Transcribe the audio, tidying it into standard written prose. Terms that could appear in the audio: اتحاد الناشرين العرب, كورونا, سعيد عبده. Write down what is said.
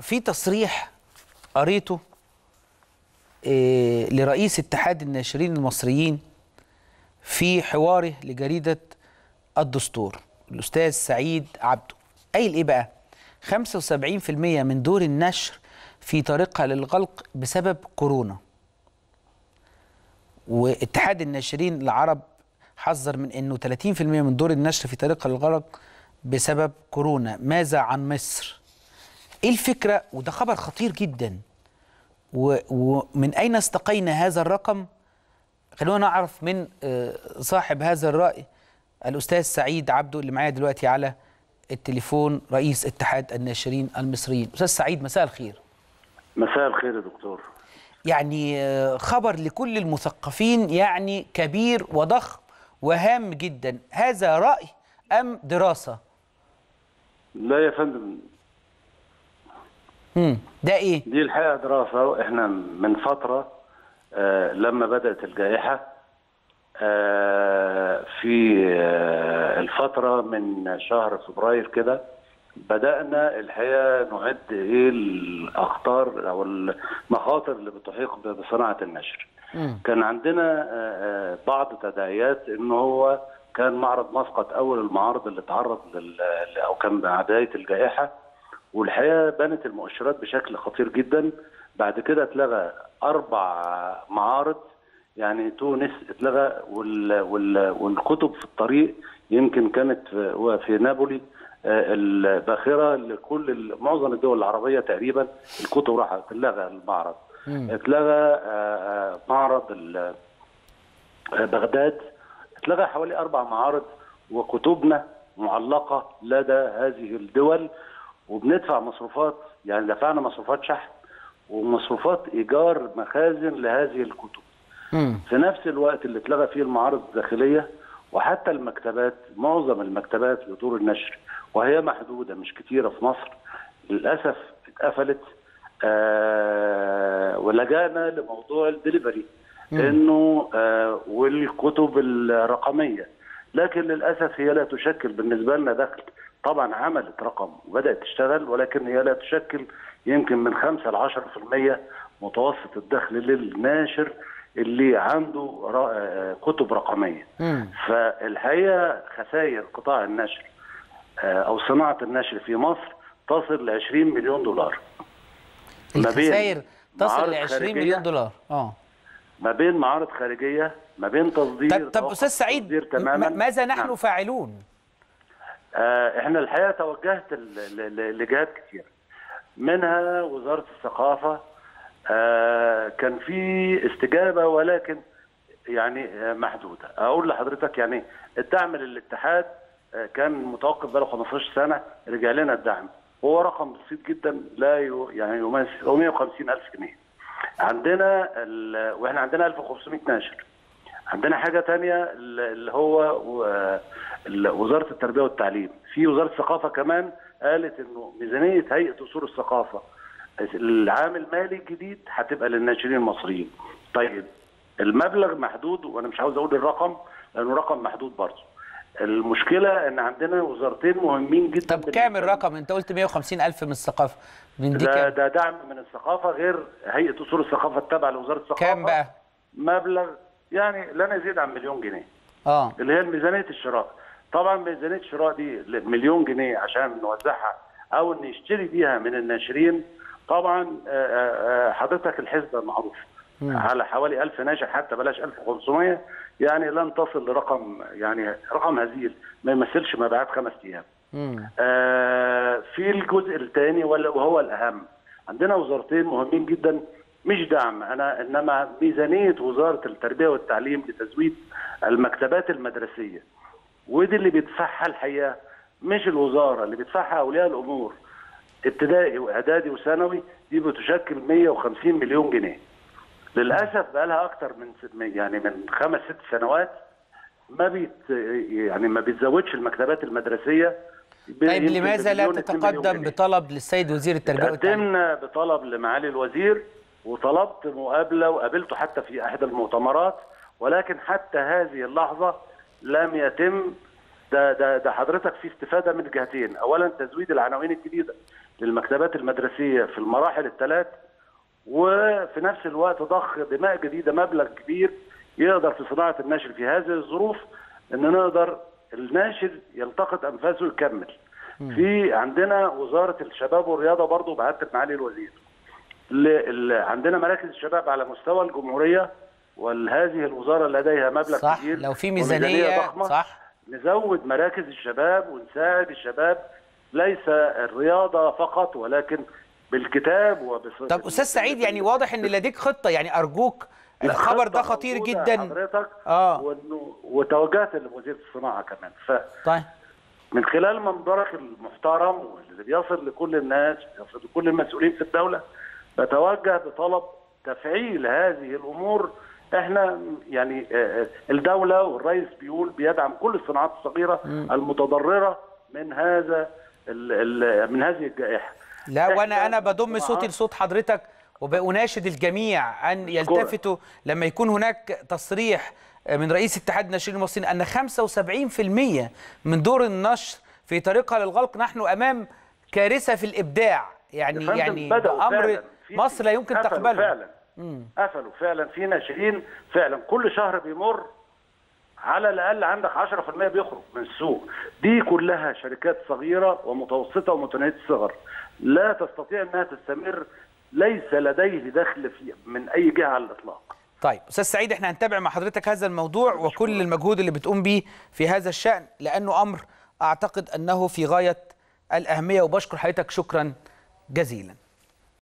في تصريح قريته لرئيس اتحاد الناشرين المصريين في حواره لجريدة الدستور، الأستاذ سعيد عبده، قايل إيه بقى؟ 75% من دور النشر في طريقها للغلق بسبب كورونا. واتحاد الناشرين العرب حذر من أنه 30% من دور النشر في طريقها للغلق بسبب كورونا. ماذا عن مصر؟ إيه الفكرة؟ وده خبر خطير جدا. ومن أين استقينا هذا الرقم؟ خلونا نعرف من صاحب هذا الرأي الأستاذ سعيد عبده اللي معايا دلوقتي على التليفون، رئيس اتحاد الناشرين المصريين. أستاذ سعيد، مساء الخير. مساء الخير يا دكتور. يعني خبر لكل المثقفين، يعني كبير وضخم وهام جدا. هذا رأي أم دراسة؟ لا يا فندم، ده ايه؟ دي الحقيقه دراسه. احنا من فتره لما بدات الجائحه في الفتره من شهر فبراير كده، بدانا الحقيقه نعد ايه الاخطار او المخاطر اللي بتحيق بصناعه النشر. كان عندنا بعض تداعيات ان هو كان معرض مسقط اول المعارض اللي اتعرض او كان بدايه الجائحه، والحقيقه بنت المؤشرات بشكل خطير جدا. بعد كده اتلغى 4 معارض، يعني تونس اتلغى، والكتب في الطريق يمكن كانت في نابولي الباخره لكل معظم الدول العربيه تقريبا، الكتب راحت. اتلغى المعرض، اتلغى معرض بغداد، اتلغى حوالي 4 معارض، وكتبنا معلقه لدى هذه الدول، وبندفع مصروفات، يعني دفعنا مصروفات شحن ومصروفات ايجار مخازن لهذه الكتب. في نفس الوقت اللي اتلغى فيه المعارض الداخليه، وحتى المكتبات، معظم المكتبات لدور النشر وهي محدوده مش كتيره في مصر للاسف اتقفلت. ولجانا لموضوع الدليفري انه والكتب الرقميه، لكن للاسف هي لا تشكل بالنسبه لنا دخل. طبعا عملت رقم وبدات تشتغل، ولكن هي لا تشكل يمكن من 5 ل 10% متوسط الدخل للناشر اللي عنده كتب رقميه. فالحقيقه خسائر قطاع النشر او صناعه النشر في مصر تصل ل 20 مليون دولار. الخسائر تصل ل 20 مليون دولار ما بين معارض خارجيه، ما بين تصدير. طب استاذ سعيد، ماذا نحن فاعلون؟ احنا الحقيقه توجهت لجهات كتير، منها وزاره الثقافه. كان في استجابه ولكن يعني محدوده. اقول لحضرتك يعني الدعم للاتحاد كان متوقف بقاله 15 سنه، رجع لنا الدعم وهو رقم بسيط جدا، لا يعني يمثل 150,000 جنيه. عندنا واحنا عندنا 1500 ناشر. عندنا حاجه ثانيه اللي هو وزاره التربيه والتعليم، في وزاره الثقافه كمان قالت انه ميزانيه هيئه اصول الثقافه العام المالي الجديد هتبقى للناشرين المصريين. طيب المبلغ محدود، وانا مش عاوز اقول الرقم لانه رقم محدود برضه. المشكله ان عندنا وزارتين مهمين جدا. طب كام الرقم؟ انت قلت 150,000 من الثقافه، من دي كام؟ ده دعم من الثقافه غير هيئه اصول الثقافه التابعه لوزاره الثقافه. كام بقى؟ مبلغ يعني لن يزيد عن 1,000,000 جنيه. اللي هي ميزانيه الشراء. طبعا ميزانيه الشراء دي 1,000,000 جنيه عشان نوزعها او نشتري بيها من الناشرين. طبعا حضرتك الحسبه المعروفه على حوالي 1000 ناشر، حتى بلاش 1500، يعني لن تصل لرقم، يعني رقم هزيل ما يمثلش مبيعات 5 ايام. في الجزء الثاني وهو الاهم، عندنا وزارتين مهمين جدا، مش دعم انا انما ميزانيه وزاره التربيه والتعليم لتزويد المكتبات المدرسيه، ودي اللي بيدفعها الحقيقه مش الوزاره، اللي بيدفعها اولياء الامور. ابتدائي واعدادي وثانوي دي بتشكل 150 مليون جنيه. للاسف بقى لها اكتر من يعني من 5 6 سنوات ما بيتزودش المكتبات المدرسيه. طيب لماذا لا تتقدم بطلب للسيد وزير التربيه والتعليم؟ قدمنا بطلب لمعالي الوزير، وطلبت مقابله وقابلته حتى في احدى المؤتمرات، ولكن حتى هذه اللحظه لم يتم. ده حضرتك في استفاده من جهتين، اولا تزويد العناوين الجديده للمكتبات المدرسية في المراحل الثلاث، وفي نفس الوقت ضخ دماء جديدة، مبلغ كبير يقدر في صناعة الناشر في هذه الظروف ان نقدر الناشر يلتقط انفاسه يكمل. في عندنا وزارة الشباب والرياضة برضو بعدت معالي الوزير، عندنا مراكز الشباب على مستوى الجمهورية، وهذه الوزارة لديها مبلغ صح كبير، لو في ميزانية ضخمة صح نزود مراكز الشباب ونساعد الشباب، ليس الرياضة فقط ولكن بالكتاب طب أستاذ سعيد، يعني واضح إن لديك خطة، يعني أرجوك، الخبر ده خطير جدا حضرتك. وتوجهت لوزير الصناعة كمان، طيب من خلال منظرك المحترم واللي بيصل لكل الناس، بيصل لكل المسؤولين في الدولة، بتوجه بطلب تفعيل هذه الأمور. احنا يعني الدولة والرئيس بيقول بيدعم كل الصناعات الصغيرة المتضررة من هذه الجائحة. لا، وانا بضم صوتي لصوت حضرتك وبأناشد الجميع ان يلتفتوا لما يكون هناك تصريح من رئيس اتحاد الناشرين المصريين ان 75% من دور النشر في طريقها للغلق. نحن امام كارثة في الابداع، يعني امر مصر لا يمكن تقبله. قفلوا فعلا في ناشئين، فعلا كل شهر بيمر على الاقل عندك 10% بيخرج من السوق. دي كلها شركات صغيره ومتوسطه ومتناهيه الصغر، لا تستطيع انها تستمر، ليس لديه دخل من اي جهه على الاطلاق. طيب استاذ سعيد، احنا هنتابع مع حضرتك هذا الموضوع وكل المجهود اللي بتقوم بيه في هذا الشان، لانه امر اعتقد انه في غايه الاهميه، وبشكر حضرتك شكرا جزيلا.